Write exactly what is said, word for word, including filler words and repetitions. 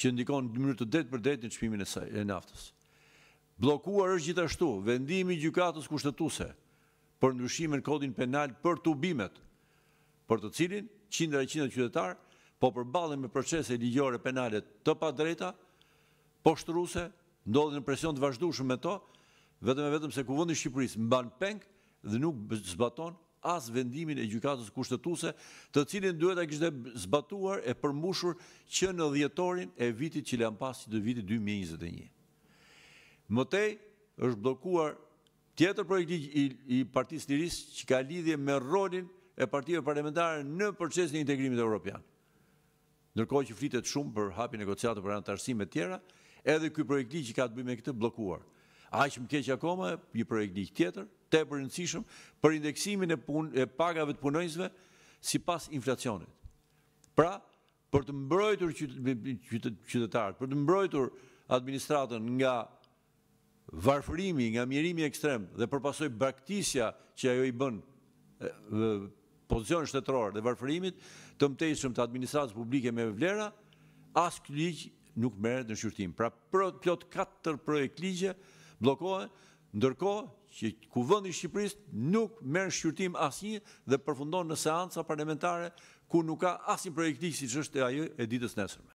që ndikon në mënyrë të drejtë për drejtë në çmimin e saj, e naftës. Bllokuar është gjithashtu vendimi i gjykatës kushtetuese për ndryshimin në kodin penal për tubimet, për të cilin qindra e qindra qytetar po përballen me procese ligjore penale të padrejta, poshtruese, ndodhen në presion të vazhdueshëm me to, vetëm e vetëm se Kuvendi i Shqipërisë mban peng dhe nuk zbaton as vendimin e gjykatës kushtetuese, të cilin duhet ta kishte zbatuar e përmbushur që në dhjetorin e vitit që lan pas të vitit dy mijë e njëzet e një. Më tej është bllokuar tjetër projekt i, i Partisë Lirisë që ka lidhje me rolin e partive parlamentare në procesin e integrimit evropian. Ndërkohë që flitet shumë për hapin negociatave për anëtarësime të tjera, edhe ky projekt ligj që ka të bëjë me këtë bllokuar. Aq më keq akoma, një projekt ligj tjetër të e përrëndësishëm për indeksimin e, pun, e pagave të punonjësve sipas inflacionit. Pra, për të mbrojtur qytetarët, për të mbrojtur administratën nga varfërimi, nga mjerimi ekstrem dhe përpasoj braktisja që ajo i bën pozicion shtetëror dhe varfërimit të mëtejshëm të administratës publike me vlera, as ky ligj nuk merret në shqyrtim. Pra, plot katër projekt ligje bllokohen, ndërkohë që Kuvendi i Shqipërisë nuk merr shqyrtim asnjë dhe përfundon në seanca parlamentare ku nuk ka asnjë projekt ligj siç është ajo e ditës nesërme.